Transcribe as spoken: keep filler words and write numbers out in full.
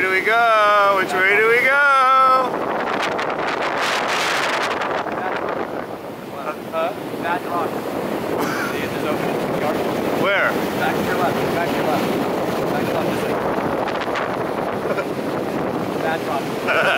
way do we go? Which way do we go? Huh? Bad rock. See it is open. Where? Back to your left. Back to your left. Back to your left. Bad rock.